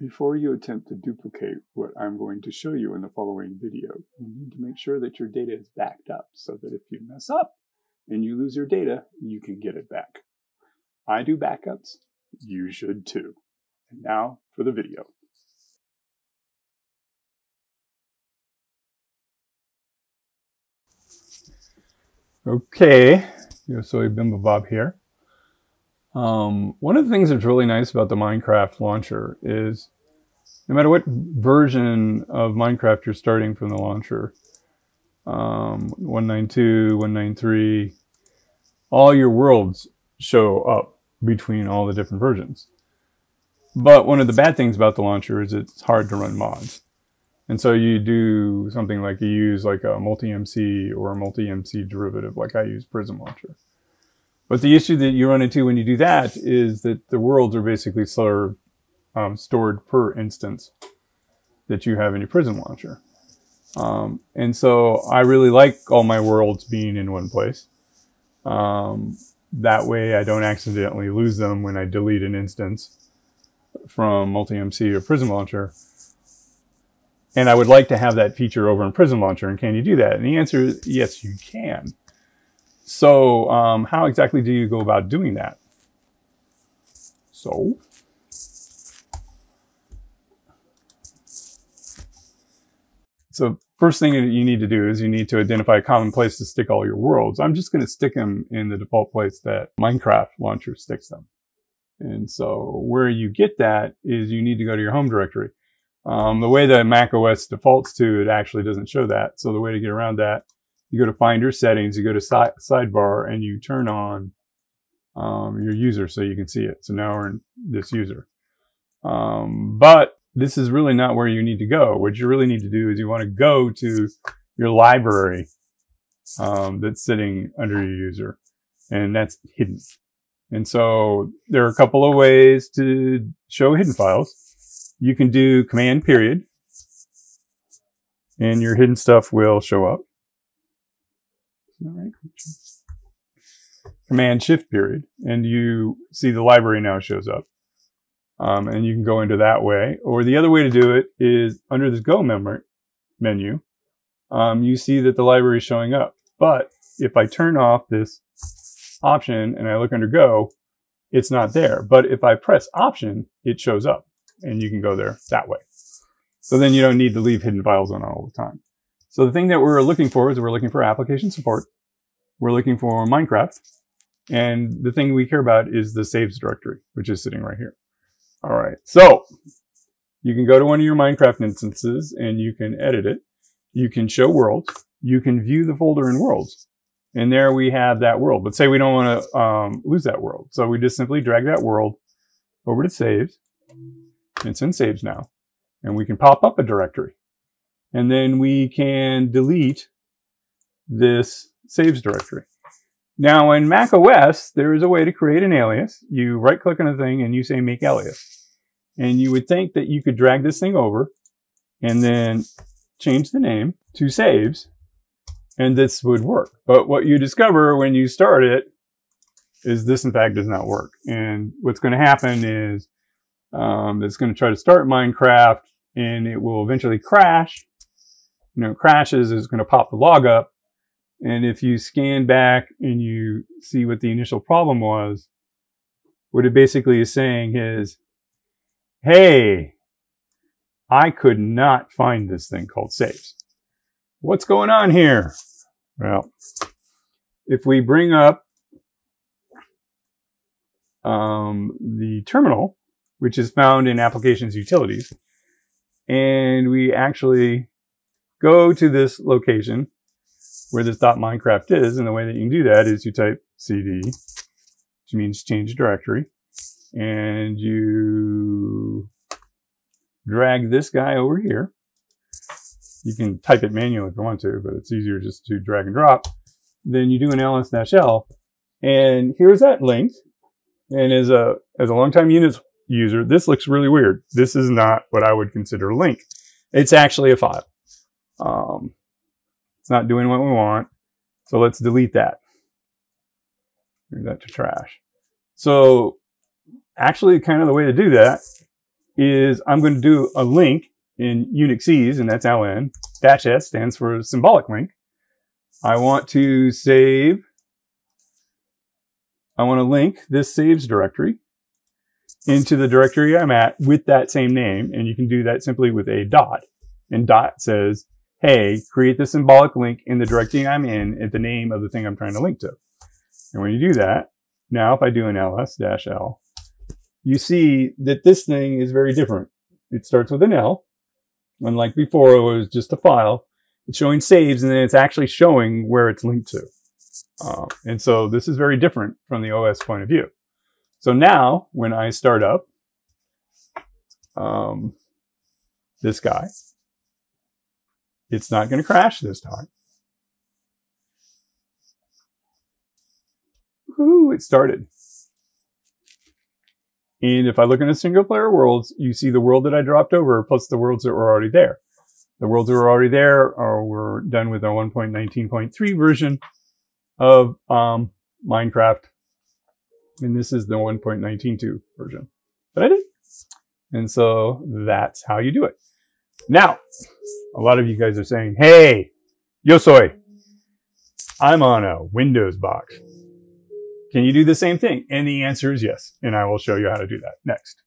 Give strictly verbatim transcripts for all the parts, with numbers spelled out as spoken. Before you attempt to duplicate what I'm going to show you in the following video, you need to make sure that your data is backed up so that if you mess up and you lose your data, you can get it back. I do backups, you should too. And now for the video. Okay, YoSoyBimboBob here. Um, one of the things that's really nice about the Minecraft launcher is no matter what version of Minecraft you're starting from the launcher, um, one nine two, one nine three, all your worlds show up between all the different versions. But one of the bad things about the launcher is it's hard to run mods. And so you do something like you use like a MultiMC or a MultiMC derivative, like I use Prism Launcher. But the issue that you run into when you do that is that the worlds are basically slower, um, stored per instance that you have in your Prism Launcher. Um, and so I really like all my worlds being in one place. Um, that way I don't accidentally lose them when I delete an instance from MultiMC or Prism Launcher. And I would like to have that feature over in Prism Launcher, and can you do that? And the answer is yes, you can. So um, how exactly do you go about doing that? So so first thing that you need to do is you need to identify a common place to stick all your worlds. I'm just going to stick them in the default place that Minecraft launcher sticks them. And so where you get that is you need to go to your home directory. Um, the way that macOS defaults to it actually doesn't show that. So the way to get around that, you go to Finder Settings, you go to si Sidebar, and you turn on um, your user so you can see it. So now we're in this user. Um, but this is really not where you need to go. What you really need to do is you want to go to your library um, that's sitting under your user, and that's hidden. And so there are a couple of ways to show hidden files. You can do command period and your hidden stuff will show up. All right. Command shift period and you see the library now shows up. Um, and you can go into that way. Or the other way to do it is under this go memory menu, um, you see that the library is showing up. But if I turn off this option and I look under go, it's not there. But if I press option, it shows up. And you can go there that way. So then you don't need to leave hidden files on all the time. So the thing that we're looking for is we're looking for application support. We're looking for Minecraft. And the thing we care about is the saves directory, which is sitting right here. All right. So you can go to one of your Minecraft instances and you can edit it. You can show worlds. You can view the folder in worlds. And there we have that world. But say we don't want to um, lose that world. So we just simply drag that world over to saves. It's in saves now, and we can pop up a directory, and then we can delete this saves directory. Now in macOS, there is a way to create an alias. You right click on a thing and you say make alias, and you would think that you could drag this thing over and then change the name to saves and this would work. But what you discover when you start it is this in fact does not work. And what's going to happen is Um, that's going to try to start Minecraft and it will eventually crash. You know, it crashes, it's going to pop the log up. And if you scan back and you see what the initial problem was, what it basically is saying is, hey, I could not find this thing called saves. What's going on here? Well, if we bring up um, the terminal, which is found in applications utilities. And we actually go to this location where this .minecraft is. And the way that you can do that is you type C D, which means change directory. And you drag this guy over here. You can type it manually if you want to, but it's easier just to drag and drop. Then you do an L S dash L. And here's that link. And as a, as a longtime Unix user, this looks really weird. This is not what I would consider a link. It's actually a file. Um, it's not doing what we want. So let's delete that. Move that to trash. So actually kind of the way to do that is I'm going to do a link in Unixese, and that's L N, dash S stands for symbolic link. I want to save, I want to link this saves directory into the directory I'm at with that same name, and you can do that simply with a dot. And dot says, hey, create the symbolic link in the directory I'm in at the name of the thing I'm trying to link to. And when you do that, now if I do an ls-l, you see that this thing is very different. It starts with an L. Unlike before, it was just a file. It's showing saves, and then it's actually showing where it's linked to. Um, and so this is very different from the O S point of view. So now, when I start up um, this guy, it's not going to crash this time. Woohoo, it started. And if I look in a single player worlds, you see the world that I dropped over plus the worlds that were already there. The worlds that were already there are, were done with our one point nineteen point three version of um, Minecraft. And this is the one point nineteen point two version that I did. And so that's how you do it. Now, a lot of you guys are saying, hey, YoSoy, I'm on a Windows box. Can you do the same thing? And the answer is yes. And I will show you how to do that next.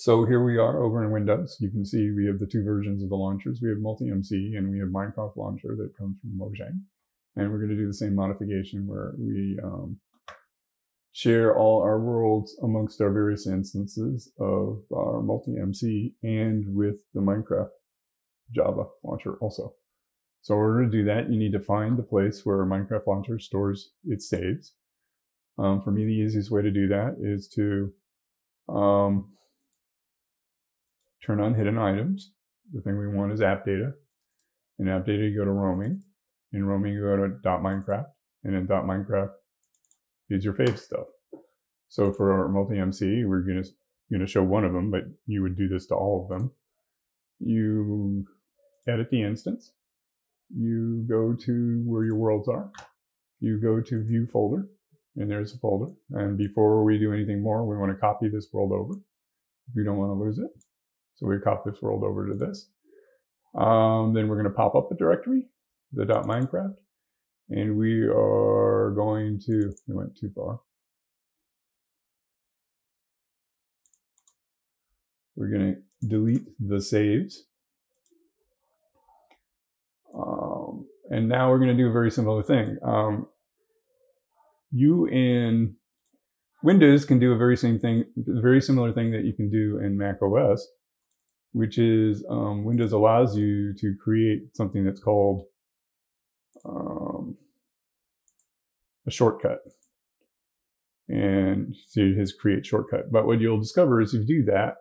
So here we are over in Windows. You can see we have the two versions of the launchers. We have MultiMC and we have Minecraft launcher that comes from Mojang. And we're going to do the same modification where we um, share all our worlds amongst our various instances of our MultiMC and with the Minecraft Java launcher also. So in order to do that, you need to find the place where Minecraft launcher stores its saves. Um, for me, the easiest way to do that is to um, turn on hidden items. The thing we want is app data. In app data, you go to roaming. In roaming, you go to .minecraft. And in .minecraft is your fave stuff. So for our MultiMC, we're going to going to show one of them, but you would do this to all of them. You edit the instance. You go to where your worlds are. You go to view folder, and there's a folder. And before we do anything more, we want to copy this world over. We don't want to lose it. So we copy this world over to this. Um, then we're going to pop up a directory, the .minecraft, and we are going to, we went too far. We're going to delete the saves. Um, and now we're going to do a very similar thing. Um, you in Windows can do a very same thing, very similar thing that you can do in Mac O S. Which is um, Windows allows you to create something that's called um, a shortcut. And so it has create shortcut. But what you'll discover is if you do that,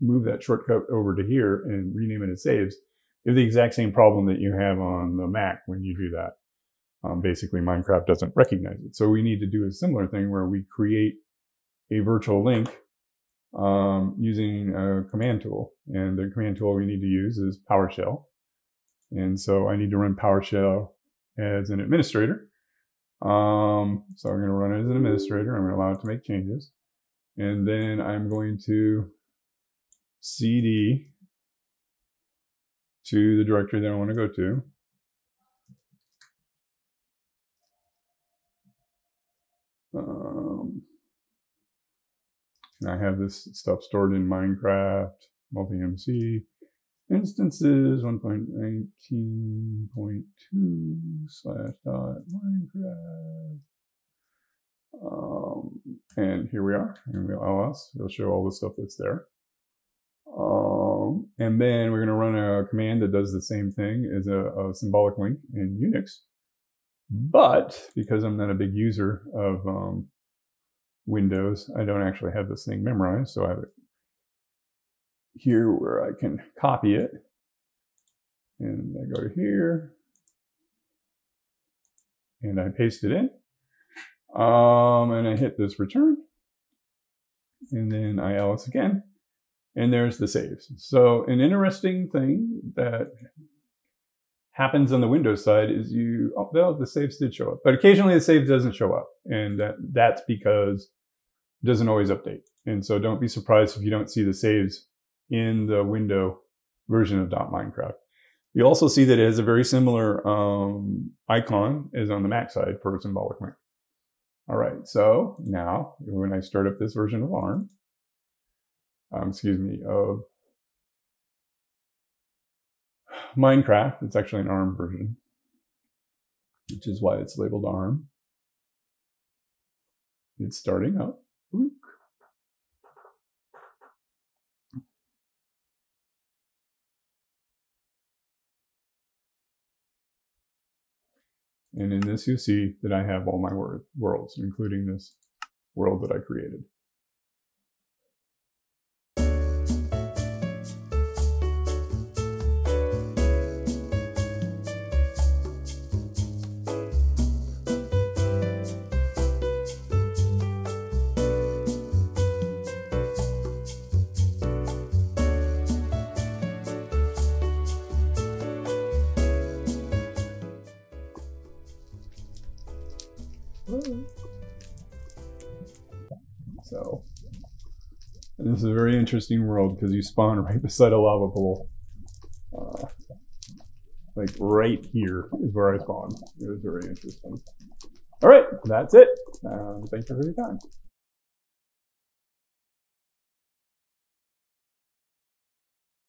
move that shortcut over to here and rename it as saves, you have the exact same problem that you have on the Mac when you do that. Um, basically, Minecraft doesn't recognize it. So we need to do a similar thing where we create a virtual link Um, using a command tool. And the command tool we need to use is PowerShell. And so I need to run PowerShell as an administrator. Um, so I'm going to run it as an administrator. I'm going to allow it to make changes. And then I'm going to C D to the directory that I want to go to. Um, I have this stuff stored in Minecraft, MultiMC, instances, one point nineteen point two slash dot Minecraft. Um, and here we are. And we'll ls, it'll show all the stuff that's there. Um, and then we're going to run a command that does the same thing as a, a symbolic link in Unix. But because I'm not a big user of um, Windows. I don't actually have this thing memorized, so I have it here where I can copy it. And I go to here and I paste it in. Um, and I hit this return. And then I ls again. And there's the saves. So an interesting thing that happens on the Windows side is you, oh, well, the saves did show up, but occasionally the save doesn't show up. And that, that's because it doesn't always update. And so don't be surprised if you don't see the saves in the window version of .minecraft. You'll also see that it has a very similar um, icon as on the Mac side for symbolic link. All right, so now when I start up this version of ARM, Um, excuse me, of Minecraft. It's actually an ARM version, which is why it's labeled ARM. It's starting up. And in this, you see that I have all my wor- worlds, including this world that I created. So, and this is a very interesting world because you spawn right beside a lava pool. Uh, like right here is where I spawned. It was very interesting. All right, that's it. Uh, thank you for your time.